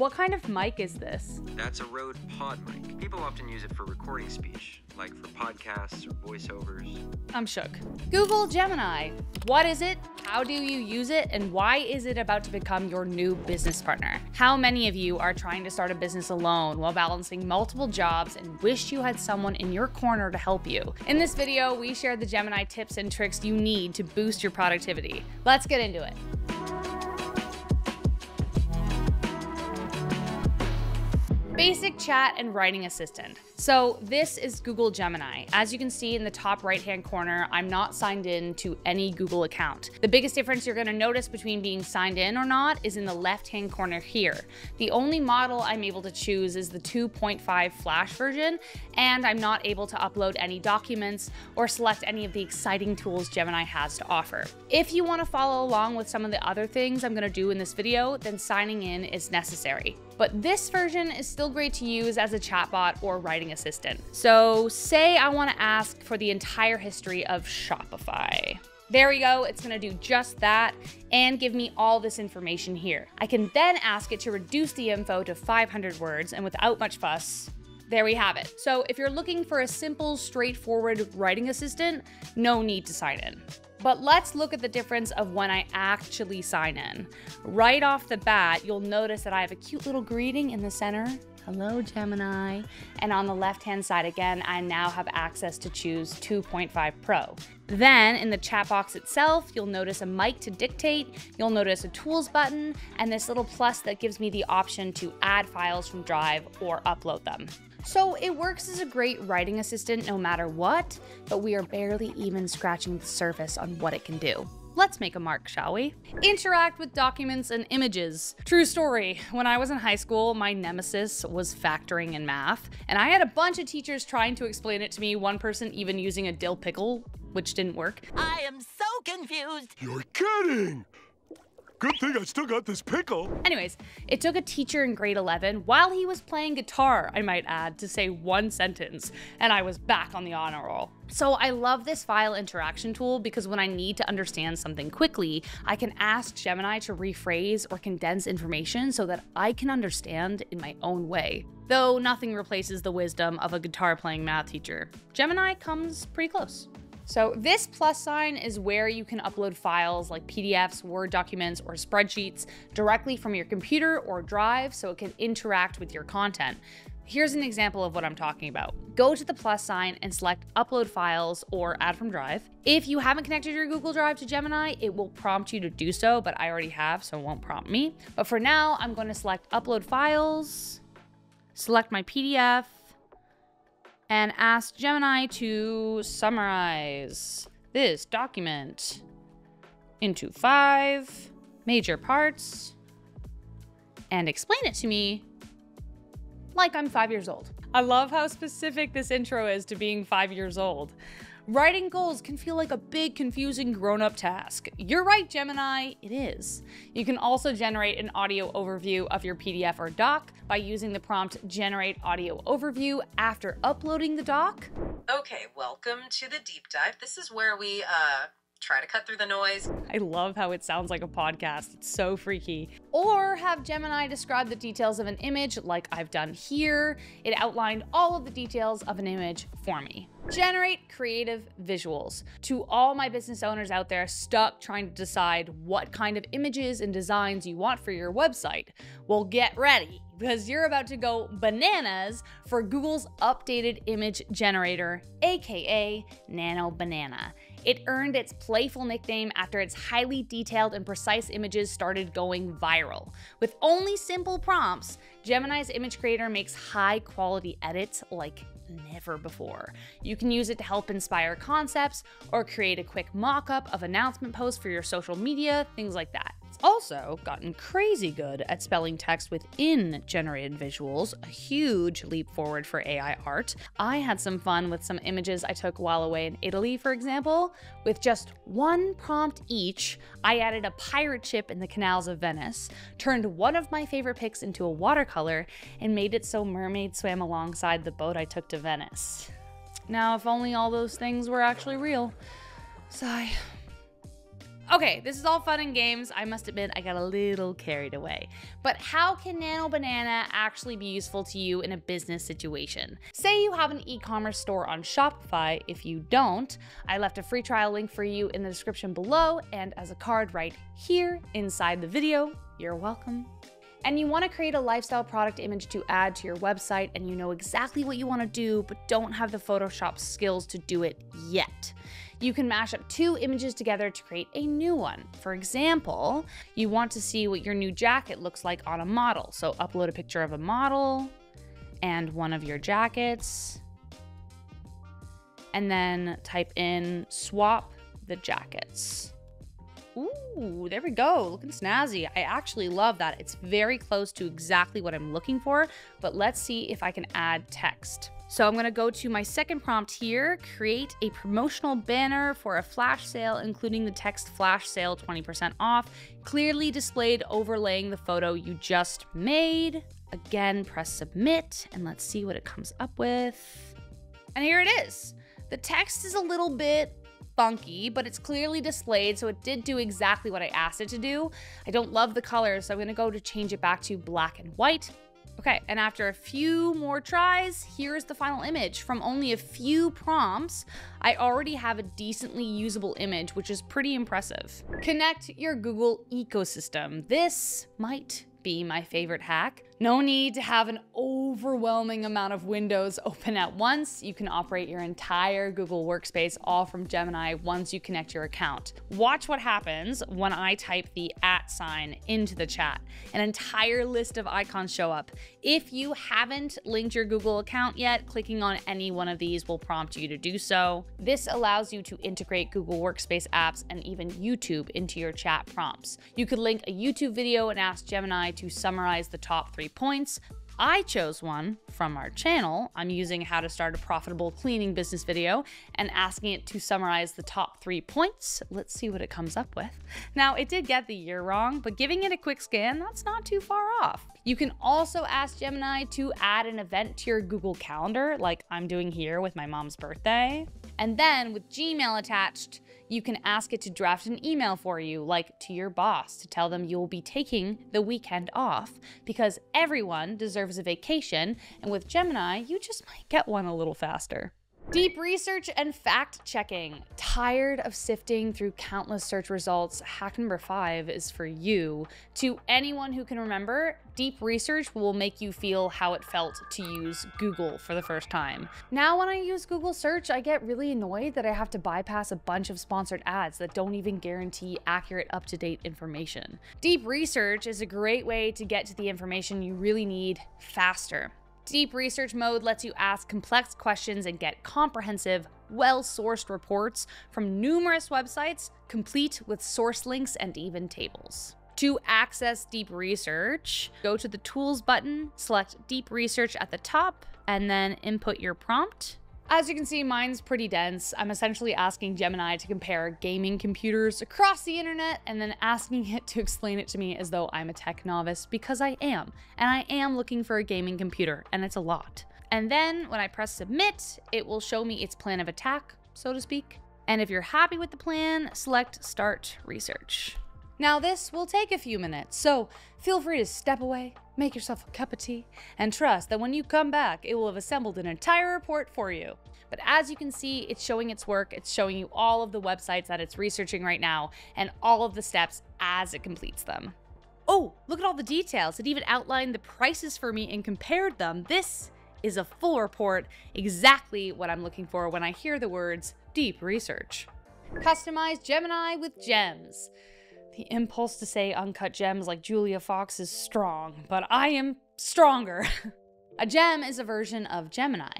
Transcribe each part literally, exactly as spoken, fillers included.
What kind of mic is this? That's a Rode PodMic. People often use it for recording speech, like for podcasts or voiceovers. I'm shook. Google Gemini. What is it? How do you use it? And why is it about to become your new business partner? How many of you are trying to start a business alone while balancing multiple jobs and wish you had someone in your corner to help you? In this video, we share the Gemini tips and tricks you need to boost your productivity. Let's get into it. Basic chat and writing assistant. So this is Google Gemini. As you can see in the top right-hand corner, I'm not signed in to any Google account. The biggest difference you're gonna notice between being signed in or not is in the left-hand corner here. The only model I'm able to choose is the two point five Flash version, and I'm not able to upload any documents or select any of the exciting tools Gemini has to offer. If you wanna follow along with some of the other things I'm gonna do in this video, then signing in is necessary. But this version is still great to use as a chatbot or writing assistant. So say I want to ask for the entire history of Shopify. There we go, it's gonna do just that and give me all this information here. I can then ask it to reduce the info to five hundred words, and without much fuss, there we have it. So if you're looking for a simple, straightforward writing assistant, no need to sign in. But let's look at the difference of when I actually sign in. Right off the bat, you'll notice that I have a cute little greeting in the center. Hello, Gemini. And on the left-hand side again, I now have access to choose two point five Pro. Then in the chat box itself, you'll notice a mic to dictate, you'll notice a tools button, and this little plus that gives me the option to add files from Drive or upload them. So it works as a great writing assistant no matter what, but we are barely even scratching the surface on what it can do. Let's make a mark, shall we? Interact with documents and images. True story, when I was in high school, my nemesis was factoring in math, and I had a bunch of teachers trying to explain it to me, one person even using a dill pickle, which didn't work. I am so confused. You're kidding! Good thing I still got this pickle. Anyways, it took a teacher in grade eleven while he was playing guitar, I might add, to say one sentence, and I was back on the honor roll. So I love this file interaction tool because when I need to understand something quickly, I can ask Gemini to rephrase or condense information so that I can understand in my own way. Though nothing replaces the wisdom of a guitar playing math teacher. Gemini comes pretty close. So this plus sign is where you can upload files like P D Fs, Word documents, or spreadsheets directly from your computer or Drive so it can interact with your content. Here's an example of what I'm talking about. Go to the plus sign and select Upload Files or Add from Drive. If you haven't connected your Google Drive to Gemini, it will prompt you to do so, but I already have, so it won't prompt me. But for now, I'm going to select Upload Files, select my P D F, and ask Gemini to summarize this document into five major parts and explain it to me like I'm five years old. I love how specific this intro is to being five years old. Writing goals can feel like a big, confusing grown-up task. You're right, Gemini, it is. You can also generate an audio overview of your P D F or doc by using the prompt Generate Audio Overview after uploading the doc. Okay, welcome to the deep dive. This is where we uh, try to cut through the noise. I love how it sounds like a podcast. It's so freaky. Or have Gemini describe the details of an image like I've done here. It outlined all of the details of an image for me. Generate creative visuals. To all my business owners out there stuck trying to decide what kind of images and designs you want for your website, well, get ready because you're about to go bananas for Google's updated image generator, A K A Nano Banana. It earned its playful nickname after its highly detailed and precise images started going viral. With only simple prompts, Gemini's image creator makes high quality edits like never before. You can use it to help inspire concepts or create a quick mock-up of announcement posts for your social media, things like that. It's also gotten crazy good at spelling text within generated visuals, a huge leap forward for A I art. I had some fun with some images I took while away in Italy, for example. With just one prompt each, I added a pirate ship in the canals of Venice, turned one of my favorite pics into a watercolor, and made it so mermaids swam alongside the boat I took to Venice. Now, if only all those things were actually real. Sigh. Okay, this is all fun and games. I must admit, I got a little carried away. But how can Nano Banana actually be useful to you in a business situation? Say you have an e-commerce store on Shopify. If you don't, I left a free trial link for you in the description below and as a card right here inside the video. You're welcome. And you want to create a lifestyle product image to add to your website, and you know exactly what you want to do, but don't have the Photoshop skills to do it yet. You can mash up two images together to create a new one. For example, you want to see what your new jacket looks like on a model. So upload a picture of a model and one of your jackets, and then type in swap the jackets. Ooh, there we go, looking snazzy. I actually love that. It's very close to exactly what I'm looking for, but let's see if I can add text. So I'm gonna go to my second prompt here, create a promotional banner for a flash sale, including the text flash sale twenty percent off, clearly displayed overlaying the photo you just made. Again, press submit, and let's see what it comes up with. And here it is. The text is a little bit funky, but it's clearly displayed, so it did do exactly what I asked it to do. I don't love the color, so I'm gonna go to change it back to black and white. Okay, and after a few more tries, here's the final image. From only a few prompts, I already have a decently usable image, which is pretty impressive. Connect your Google ecosystem. This might be my favorite hack. No need to have an overwhelming amount of windows open at once. You can operate your entire Google Workspace all from Gemini once you connect your account. Watch what happens when I type the at sign into the chat. An entire list of icons show up. If you haven't linked your Google account yet, clicking on any one of these will prompt you to do so. This allows you to integrate Google Workspace apps and even YouTube into your chat prompts. You could link a YouTube video and ask Gemini to summarize the top three points. I chose one from our channel. I'm using how to start a profitable cleaning business video and asking it to summarize the top three points. Let's see what it comes up with. Now, it did get the year wrong, but giving it a quick scan, that's not too far off. You can also ask Gemini to add an event to your Google Calendar, like I'm doing here with my mom's birthday. And then with Gmail attached, you can ask it to draft an email for you, like to your boss, to tell them you'll be taking the weekend off because everyone deserves a vacation. And with Gemini, you just might get one a little faster. Deep research and fact checking. Tired of sifting through countless search results? Hack number five is for you. To anyone who can remember, deep research will make you feel how it felt to use Google for the first time. Now when I use Google search, I get really annoyed that I have to bypass a bunch of sponsored ads that don't even guarantee accurate, up-to-date information. Deep research is a great way to get to the information you really need faster. Deep research mode lets you ask complex questions and get comprehensive, well-sourced reports from numerous websites, complete with source links and even tables. To access deep research, go to the Tools button, select Deep Research at the top, and then input your prompt. As you can see, mine's pretty dense. I'm essentially asking Gemini to compare gaming computers across the internet and then asking it to explain it to me as though I'm a tech novice, because I am, and I am looking for a gaming computer, and it's a lot. And then when I press submit, it will show me its plan of attack, so to speak. And if you're happy with the plan, select Start Research. Now this will take a few minutes, so feel free to step away, make yourself a cup of tea, and trust that when you come back, it will have assembled an entire report for you. But as you can see, it's showing its work, it's showing you all of the websites that it's researching right now, and all of the steps as it completes them. Oh, look at all the details. It even outlined the prices for me and compared them. This is a full report, exactly what I'm looking for when I hear the words deep research. Customize Gemini with Gems. The impulse to say uncut gems like Julia Fox is strong, but I am stronger. A gem is a version of Gemini,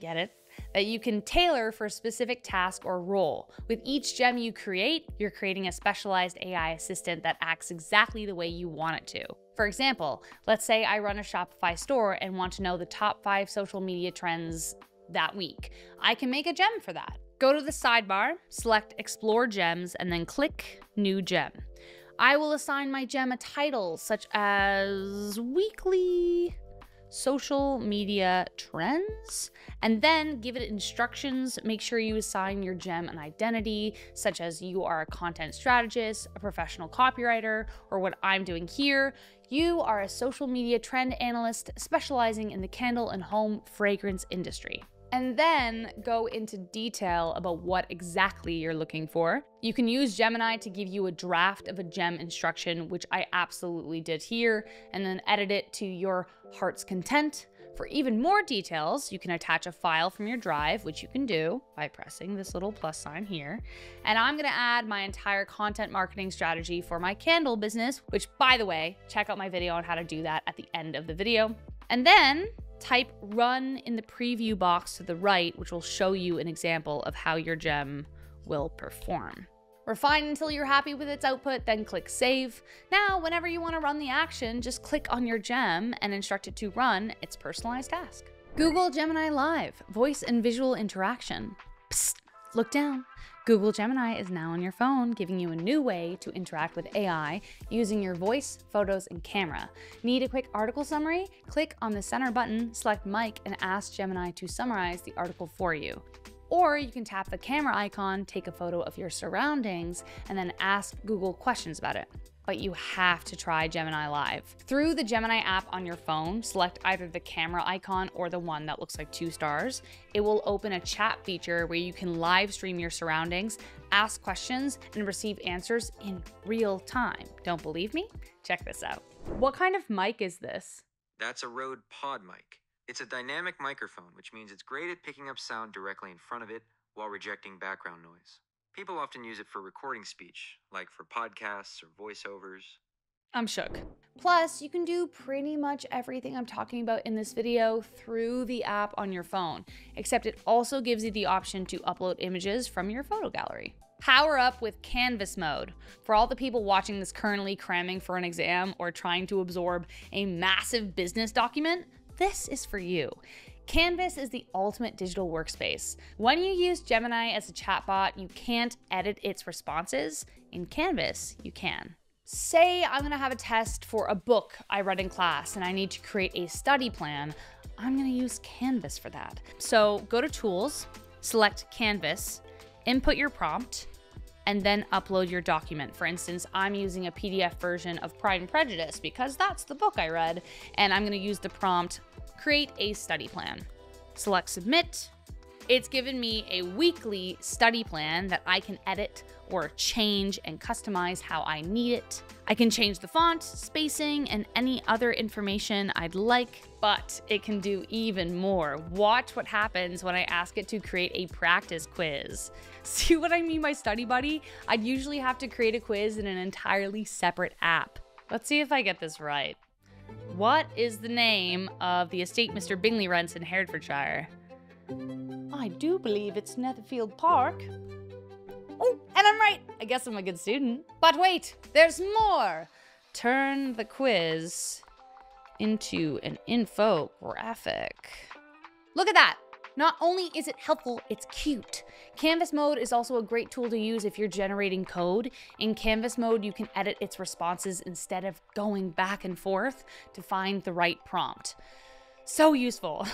get it? That you can tailor for a specific task or role. With each gem you create, you're creating a specialized A I assistant that acts exactly the way you want it to. For example, let's say I run a Shopify store and want to know the top five social media trends that week. I can make a gem for that. Go to the sidebar, select Explore Gems, and then click New Gem. I will assign my gem a title such as Weekly social media trends, and then give it instructions. Make sure you assign your gem an identity, such as you are a content strategist, a professional copywriter, or what I'm doing here. You are a social media trend analyst specializing in the candle and home fragrance industry. And then go into detail about what exactly you're looking for. You can use Gemini to give you a draft of a gem instruction, which I absolutely did here, and then edit it to your heart's content. For even more details, you can attach a file from your drive, which you can do by pressing this little plus sign here. And I'm gonna add my entire content marketing strategy for my candle business, which, by the way, check out my video on how to do that at the end of the video. And then type run in the preview box to the right, which will show you an example of how your gem will perform. Refine until you're happy with its output, then click save. Now, whenever you want to run the action, just click on your gem and instruct it to run its personalized task. Google Gemini Live, voice and visual interaction. Psst, look down. Google Gemini is now on your phone, giving you a new way to interact with A I using your voice, photos, and camera. Need a quick article summary? Click on the center button, select mic, and ask Gemini to summarize the article for you. Or you can tap the camera icon, take a photo of your surroundings, and then ask Google questions about it. But you have to try Gemini Live. Through the Gemini app on your phone, select either the camera icon or the one that looks like two stars. It will open a chat feature where you can live stream your surroundings, ask questions, and receive answers in real time. Don't believe me? Check this out. What kind of mic is this? That's a Rode PodMic. It's a dynamic microphone, which means it's great at picking up sound directly in front of it while rejecting background noise. People often use it for recording speech, like for podcasts or voiceovers. I'm shook. Plus, you can do pretty much everything I'm talking about in this video through the app on your phone, except it also gives you the option to upload images from your photo gallery. Power up with Canvas Mode. For all the people watching this currently cramming for an exam or trying to absorb a massive business document, this is for you. Canvas is the ultimate digital workspace. When you use Gemini as a chatbot, you can't edit its responses. In Canvas, you can. Say I'm gonna have a test for a book I read in class and I need to create a study plan. I'm gonna use Canvas for that. So go to Tools, select Canvas, input your prompt, and then upload your document. For instance, I'm using a P D F version of Pride and Prejudice because that's the book I read, and I'm gonna use the prompt, create a study plan. Select submit. It's given me a weekly study plan that I can edit or change and customize how I need it. I can change the font, spacing, and any other information I'd like, but it can do even more. Watch what happens when I ask it to create a practice quiz. See what I mean by study buddy? I'd usually have to create a quiz in an entirely separate app. Let's see if I get this right. What is the name of the estate Mister Bingley rents in Herefordshire? I do believe it's Netherfield Park. Oh, and I'm right. I guess I'm a good student. But wait, there's more. Turn the quiz into an infographic. Look at that. Not only is it helpful, it's cute. Canvas Mode is also a great tool to use if you're generating code. In Canvas Mode, you can edit its responses instead of going back and forth to find the right prompt. So useful.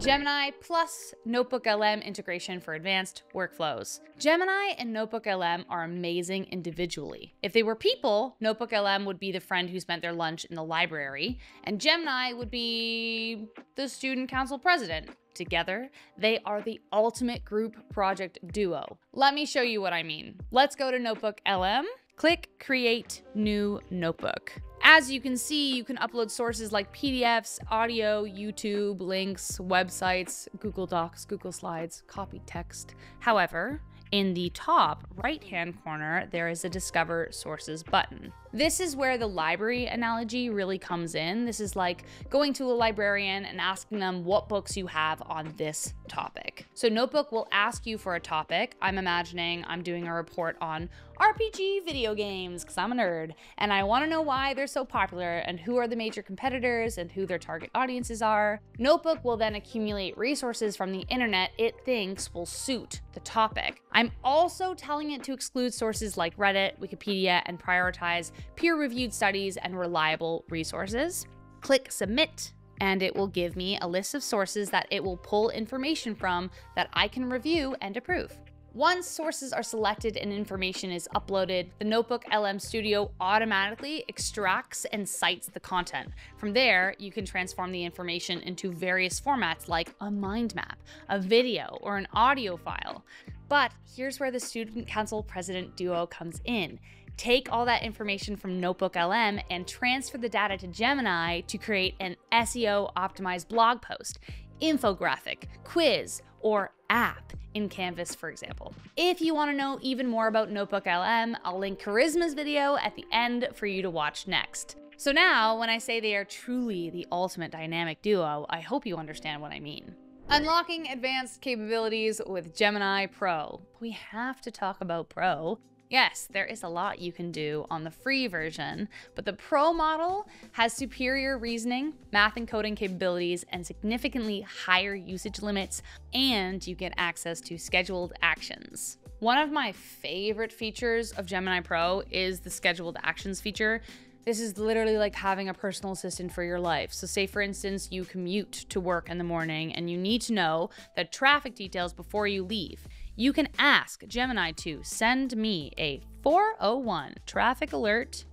Gemini plus Notebook L M integration for advanced workflows. Gemini and Notebook L M are amazing individually. If they were people, Notebook L M would be the friend who spent their lunch in the library, and Gemini would be the student council president. Together, they are the ultimate group project duo. Let me show you what I mean. Let's go to Notebook L M, click Create New Notebook. As you can see, you can upload sources like P D Fs, audio, YouTube, links, websites, Google Docs, Google Slides, copy text. However, in the top right-hand corner, there is a Discover Sources button. This is where the library analogy really comes in. This is like going to a librarian and asking them what books you have on this topic. So Notebook will ask you for a topic. I'm imagining I'm doing a report on R P G video games because I'm a nerd and I want to know why they're so popular and who are the major competitors and who their target audiences are. Notebook will then accumulate resources from the internet it thinks will suit the topic. I'm also telling it to exclude sources like Reddit, Wikipedia, and prioritize peer-reviewed studies and reliable resources. Click Submit, and it will give me a list of sources that it will pull information from that I can review and approve. Once sources are selected and information is uploaded, the Notebook L M Studio automatically extracts and cites the content. From there, you can transform the information into various formats like a mind map, a video, or an audio file. But here's where the Student Council President duo comes in. Take all that information from Notebook L M and transfer the data to Gemini to create an S E O-optimized blog post, infographic, quiz, or app in Canvas, for example. If you want to know even more about Notebook L M, I'll link Charisma's video at the end for you to watch next. So now, when I say they are truly the ultimate dynamic duo, I hope you understand what I mean. Unlocking advanced capabilities with Gemini Pro. We have to talk about Pro. Yes, there is a lot you can do on the free version, but the Pro model has superior reasoning, math and coding capabilities, and significantly higher usage limits, and you get access to scheduled actions. One of my favorite features of Gemini Pro is the scheduled actions feature. This is literally like having a personal assistant for your life. So say, for instance, you commute to work in the morning and you need to know the traffic details before you leave. You can ask Gemini to send me a four oh one traffic alert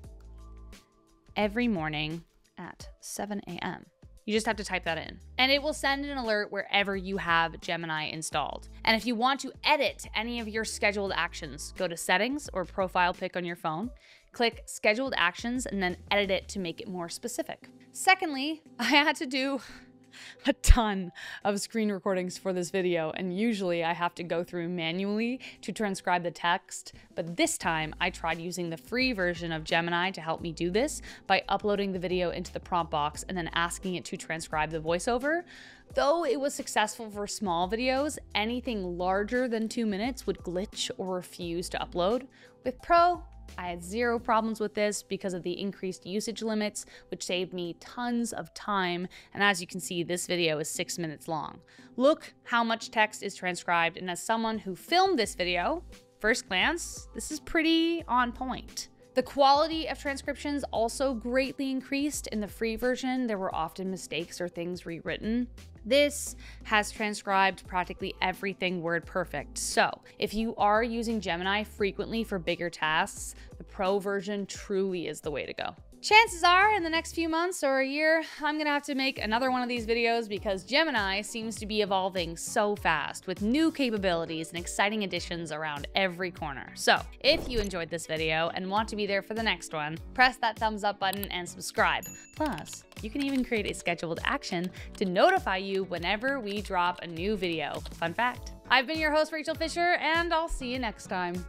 every morning at seven A M You just have to type that in. And it will send an alert wherever you have Gemini installed. And if you want to edit any of your scheduled actions, go to Settings or Profile Pic on your phone, click Scheduled Actions, and then edit it to make it more specific. Secondly, I had to do a ton of screen recordings for this video, and usually I have to go through manually to transcribe the text, but this time I tried using the free version of Gemini to help me do this by uploading the video into the prompt box and then asking it to transcribe the voiceover. Though it was successful for small videos, anything larger than two minutes would glitch or refuse to upload. With Pro, I had zero problems with this because of the increased usage limits, which saved me tons of time. And as you can see, this video is six minutes long. Look how much text is transcribed. And as someone who filmed this video, first glance, this is pretty on point. The quality of transcriptions also greatly increased. In the free version, there were often mistakes or things rewritten. This has transcribed practically everything word perfect. So if you are using Gemini frequently for bigger tasks, the Pro version truly is the way to go. Chances are in the next few months or a year, I'm gonna have to make another one of these videos because Gemini seems to be evolving so fast with new capabilities and exciting additions around every corner. So if you enjoyed this video and want to be there for the next one, press that thumbs up button and subscribe. Plus, you can even create a scheduled action to notify you whenever we drop a new video. Fun fact. I've been your host, Rachel Fisher, and I'll see you next time.